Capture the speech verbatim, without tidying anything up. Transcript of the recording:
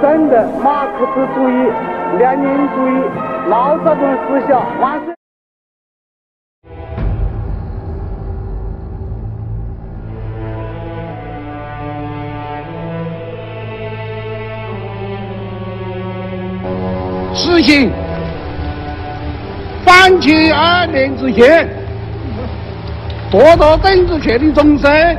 真的马克思主义、列宁主义、毛泽东思想、马克思。实行反七二零之前，剥夺政治权利终身。